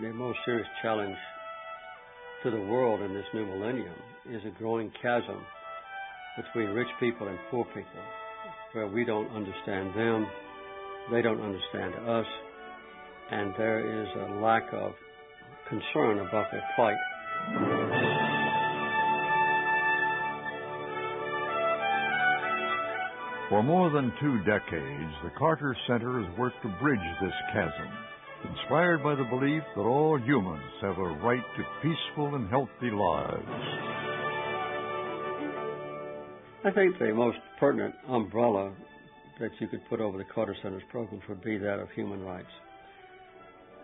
The most serious challenge to the world in this new millennium is a growing chasm between rich people and poor people, where we don't understand them, they don't understand us, and there is a lack of concern about their plight. For more than 2 decades, the Carter Center has worked to bridge this chasm, inspired by the belief that all humans have a right to peaceful and healthy lives. I think the most pertinent umbrella that you could put over the Carter Center's programs would be that of human rights.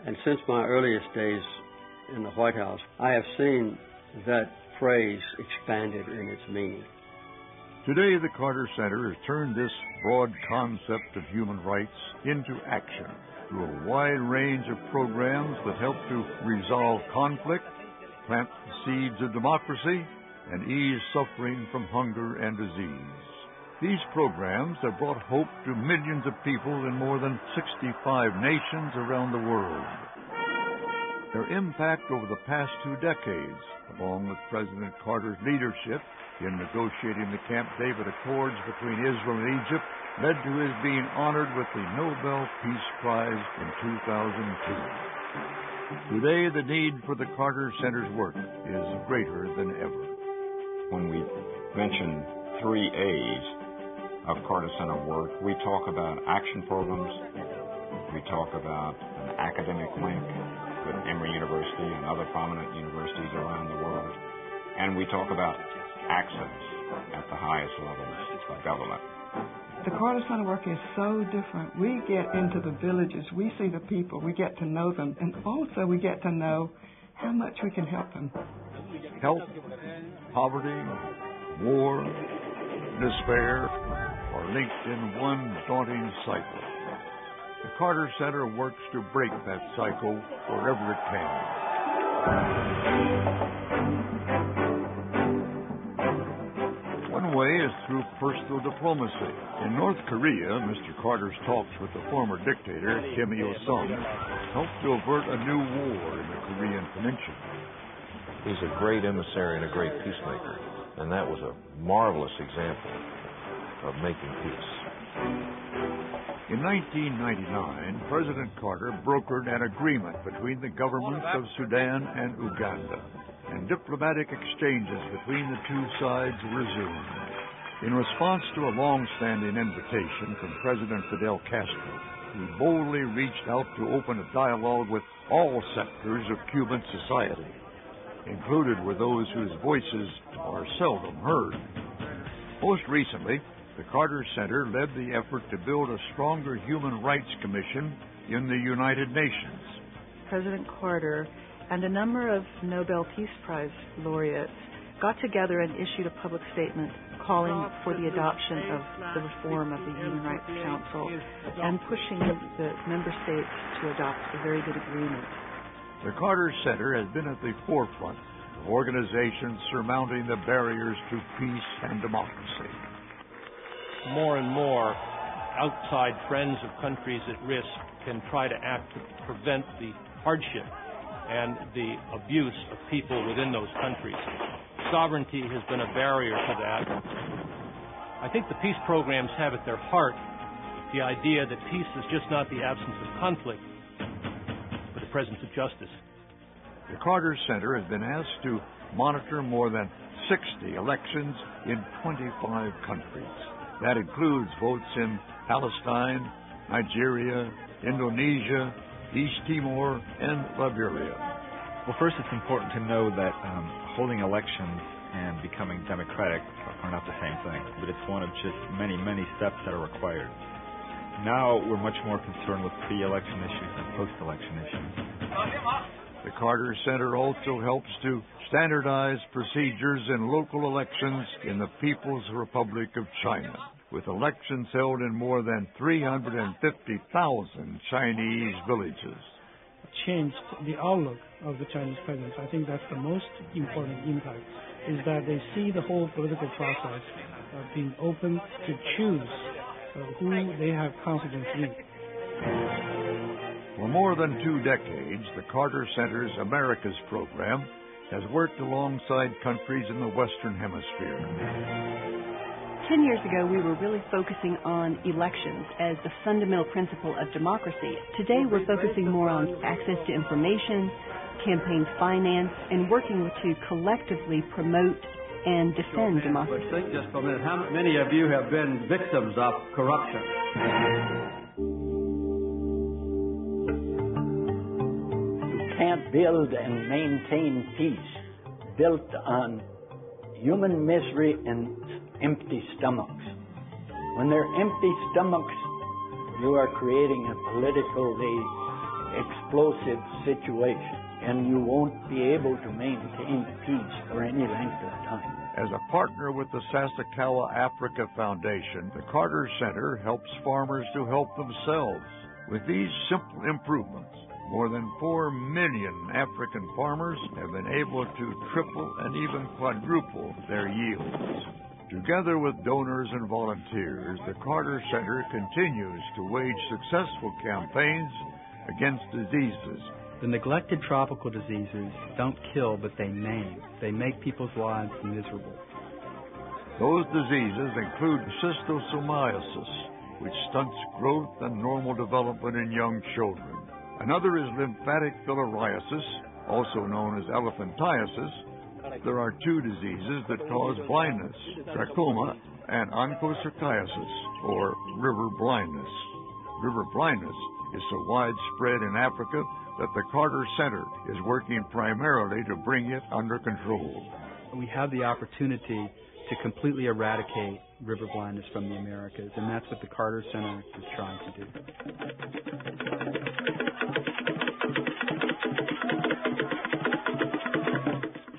And since my earliest days in the White House, I have seen that phrase expanded in its meaning. Today, the Carter Center has turned this broad concept of human rights into action through a wide range of programs that help to resolve conflict, plant the seeds of democracy, and ease suffering from hunger and disease. These programs have brought hope to millions of people in more than 65 nations around the world. Their impact over the past 2 decades, along with President Carter's leadership in negotiating the Camp David Accords between Israel and Egypt, led to his being honored with the Nobel Peace Prize in 2002. Today, the need for the Carter Center's work is greater than ever. When we mention 3 A's of Carter Center work, we talk about action programs, we talk about an academic link with Emory University and other prominent universities around the world, and we talk about access at the highest levels of government. The Carter Center work is so different. We get into the villages, we see the people, we get to know them, and also we get to know how much we can help them. Help, poverty, war, despair are linked in one daunting cycle. The Carter Center works to break that cycle wherever it can. One way is through personal diplomacy. In North Korea, Mr. Carter's talks with the former dictator, Kim Il Sung, helped to avert a new war in the Korean Peninsula. He's a great emissary and a great peacemaker. And that was a marvelous example of making peace. In 1999, President Carter brokered an agreement between the governments of Sudan and Uganda, and diplomatic exchanges between the 2 sides resumed. In response to a long-standing invitation from President Fidel Castro, he boldly reached out to open a dialogue with all sectors of Cuban society. Included were those whose voices are seldom heard. Most recently, the Carter Center led the effort to build a stronger human rights commission in the United Nations. President Carter and a number of Nobel Peace Prize laureates got together and issued a public statement calling for the adoption of the reform of the Human Rights Council and pushing the member states to adopt a very good agreement. The Carter Center has been at the forefront of organizations surmounting the barriers to peace and democracy. More and more, outside friends of countries at risk can try to act to prevent the hardship and the abuse of people within those countries. Sovereignty has been a barrier to that. I think the peace programs have at their heart the idea that peace is just not the absence of conflict, presence of justice. The Carter Center has been asked to monitor more than 60 elections in 25 countries. That includes votes in Palestine, Nigeria, Indonesia, East Timor, and Liberia. Well, first it's important to know that holding elections and becoming democratic are not the same thing, but it's one of just many, many steps that are required. Now we're much more concerned with pre-election issues than post-election issues. The Carter Center also helps to standardize procedures in local elections in the People's Republic of China, with elections held in more than 350,000 Chinese villages. Changed the outlook of the Chinese presence. I think that's the most important impact, is that they see the whole political process being open to choose who they have confidence in. For more than 2 decades, the Carter Center's Americas program has worked alongside countries in the Western Hemisphere. 10 years ago, we were really focusing on elections as the fundamental principle of democracy. Today, we're focusing more on access to information, campaign finance, and working to collectively promote and defend democracy. But think just for a minute, how many of you have been victims of corruption? You can't build and maintain peace built on human misery and empty stomachs. When there are empty stomachs, you are creating a politically explosive situation, and you won't be able to maintain peace for any length of time. As a partner with the Sasakawa Africa Foundation, the Carter Center helps farmers to help themselves. With these simple improvements, more than 4 million African farmers have been able to triple and even quadruple their yields. Together with donors and volunteers, the Carter Center continues to wage successful campaigns against diseases. The neglected tropical diseases don't kill, but they maim. They make people's lives miserable. Those diseases include schistosomiasis, which stunts growth and normal development in young children. Another is lymphatic filariasis, also known as elephantiasis. There are 2 diseases that cause blindness, trachoma and onchocerciasis, or river blindness. River blindness is so widespread in Africa that the Carter Center is working primarily to bring it under control. We have the opportunity to completely eradicate river blindness from the Americas, and that's what the Carter Center is trying to do.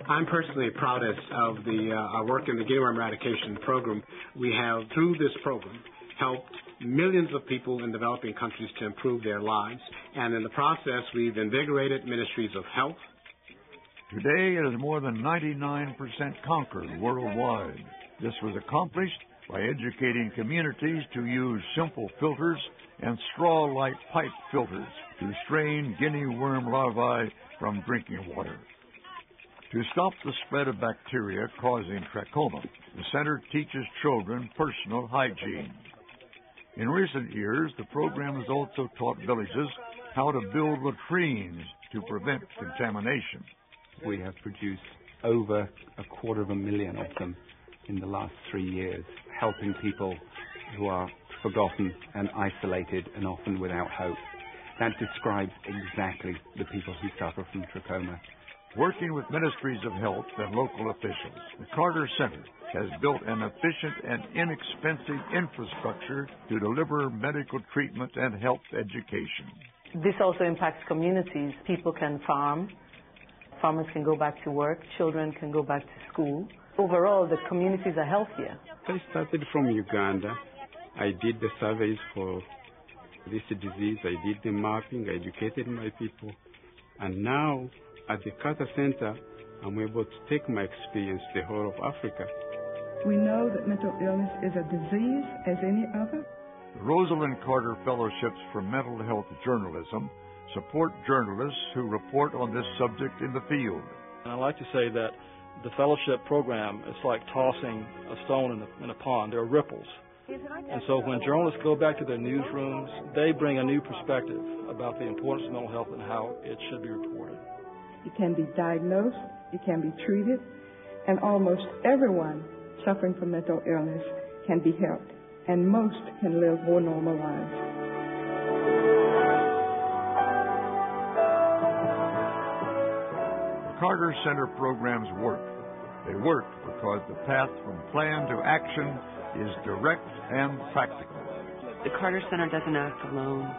I'm personally proudest of our work in the Guinea worm eradication program. We have, through this program, helped millions of people in developing countries to improve their lives. And in the process, we've invigorated ministries of health. Today, it is more than 99% conquered worldwide. This was accomplished by educating communities to use simple filters and straw-like pipe filters to strain Guinea worm larvae from drinking water. To stop the spread of bacteria causing trachoma, the center teaches children personal hygiene. In recent years, the program has also taught villages how to build latrines to prevent contamination. We have produced over 250,000 of them in the last 3 years, helping people who are forgotten and isolated and often without hope. That describes exactly the people who suffer from trachoma. Working with ministries of health and local officials, the Carter Center has built an efficient and inexpensive infrastructure to deliver medical treatment and health education. This also impacts communities. People can farm, farmers can go back to work, children can go back to school. Overall, the communities are healthier. I started from Uganda. I did the surveys for this disease. I did the mapping. I educated my people. And now, at the Carter Center, I'm able to take my experience to the whole of Africa. We know that mental illness is a disease as any other. The Rosalind Carter Fellowships for Mental Health Journalism support journalists who report on this subject in the field. And I like to say that the fellowship program is like tossing a stone in a pond. There are ripples. And so when journalists go back to their newsrooms, they bring a new perspective about the importance of mental health and how it should be reported. It can be diagnosed, it can be treated, and almost everyone suffering from mental illness can be helped, and most can live more normal lives. The Carter Center programs work. They work because the path from plan to action is direct and practical. The Carter Center doesn't act alone.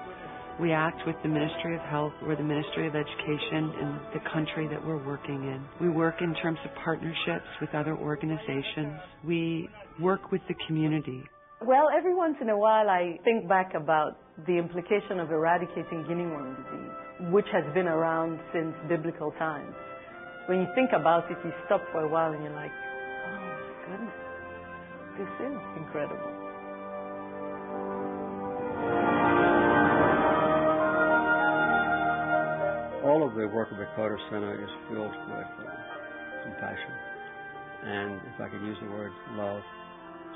We act with the Ministry of Health or the Ministry of Education in the country that we're working in. We work in terms of partnerships with other organizations. We work with the community. Well, every once in a while I think back about the implication of eradicating Guinea worm disease, which has been around since biblical times. When you think about it, you stop for a while and you're like, oh my goodness, this is incredible. all of the work of the Carter Center is filled with compassion, and if I could use the word, love.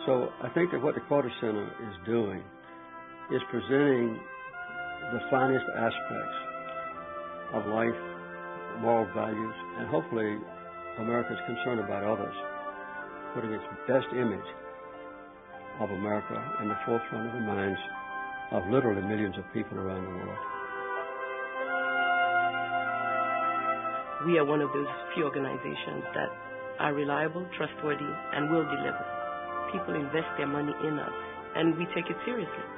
So I think that what the Carter Center is doing is presenting the finest aspects of life, moral values, and hopefully America's concern about others, putting its best image of America in the forefront of the minds of literally millions of people around the world. We are one of those few organizations that are reliable, trustworthy, and will deliver. People invest their money in us, and we take it seriously.